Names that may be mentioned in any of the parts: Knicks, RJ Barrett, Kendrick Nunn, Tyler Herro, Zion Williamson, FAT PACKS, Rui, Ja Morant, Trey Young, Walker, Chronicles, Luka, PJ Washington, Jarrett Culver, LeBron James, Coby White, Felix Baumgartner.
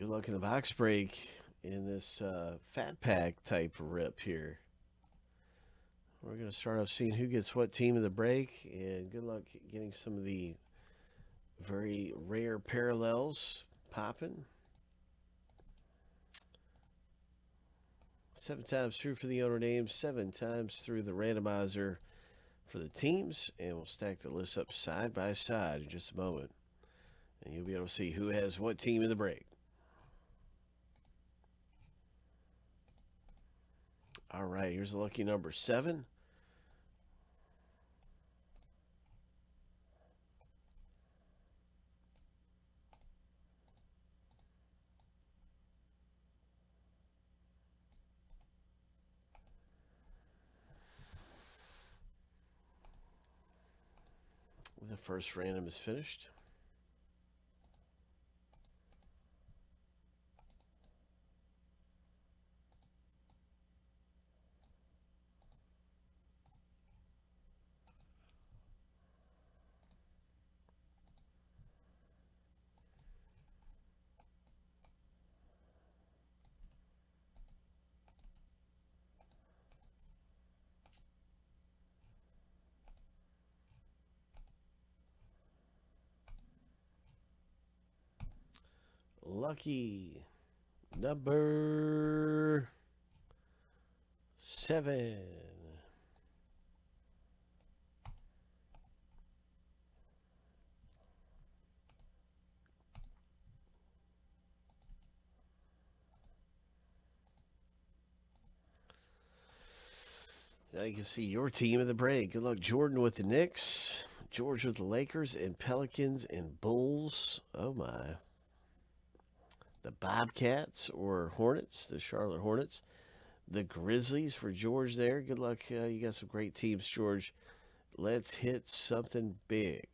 Good luck in the box break in this fat pack type rip here. We're going to start off seeing who gets what team of the break, and good luck getting some of the very rare parallels popping. 7 times through for the owner names, 7 times through the randomizer for the teams, and we'll stack the list up side by side in just a moment, and you'll be able to see who has what team in the break. All right, here's the lucky number 7. The first random is finished. Lucky number 7. Now you can see your team in the break. Good luck, Jordan with the Knicks, George with the Lakers, and Pelicans and Bulls. Oh my. The Bobcats or Hornets, the Charlotte Hornets. The Grizzlies for George there. Good luck. You got some great teams, George. Let's hit something big.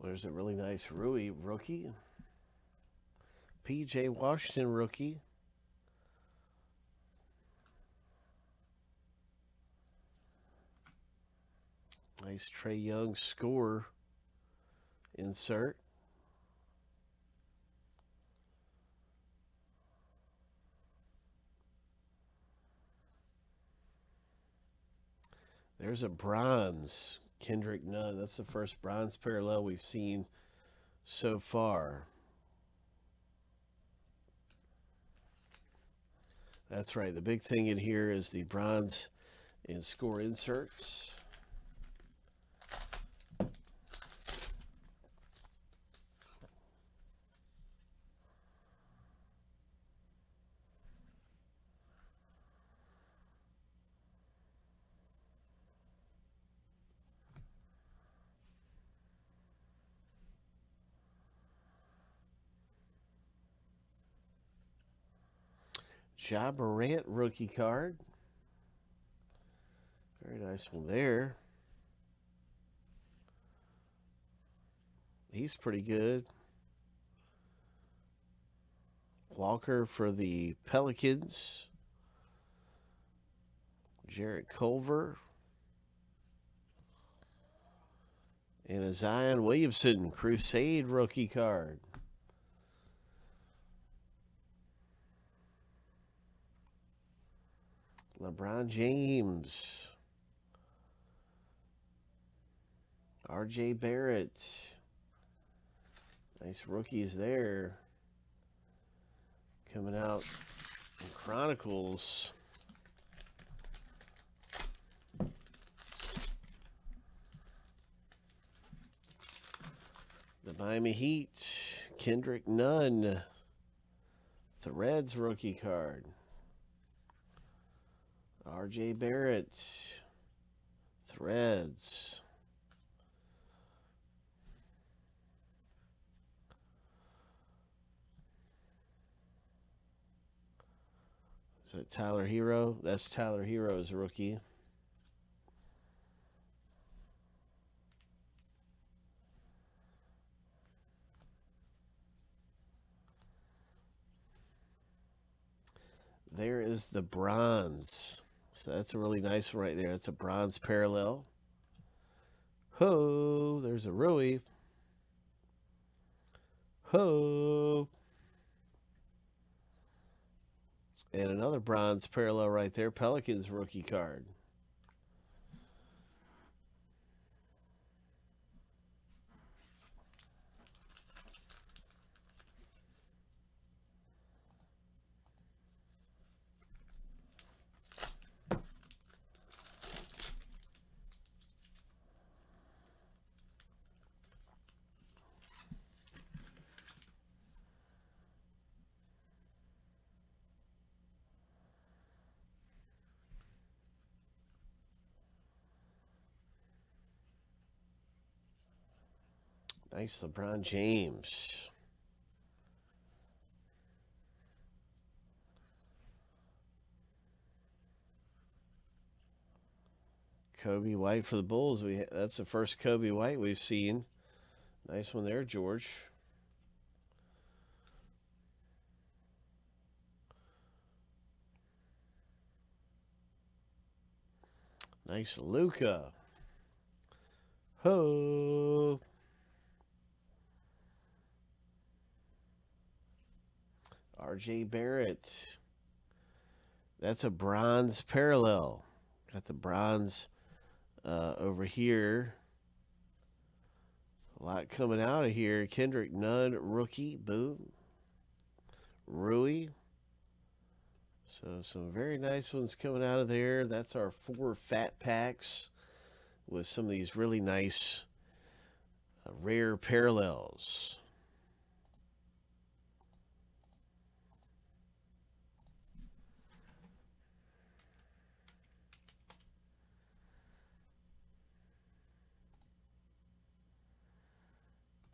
Well, there's a really nice Rui rookie. PJ Washington rookie. Nice Trey Young score insert. There's a bronze. Kendrick Nunn, that's the first bronze parallel we've seen so far. That's right. The big thing in here is the bronze and score inserts. Ja Morant rookie card. Very nice one there. He's pretty good. Walker for the Pelicans. Jarrett Culver. And a Zion Williamson Crusade rookie card. LeBron James, RJ Barrett, nice rookies there, coming out in Chronicles. Miami Heat, Kendrick Nunn, the Reds rookie card. RJ Barrett, Threads. Is that Tyler Herro? That's Tyler Herro's rookie. There is the bronze. So that's a really nice one right there. That's a bronze parallel. Ho, there's a Rui. Ho. And another bronze parallel right there. Pelicans rookie card. Nice LeBron James. Coby White for the Bulls. That's the first Coby White we've seen. Nice one there, George. Nice Luka. Ho. RJ Barrett. That's a bronze parallel. Got the bronze over here. A lot coming out of here. Kendrick Nunn, rookie. Boom. Rui. So some very nice ones coming out of there. That's our 4 fat packs with some of these really nice rare parallels.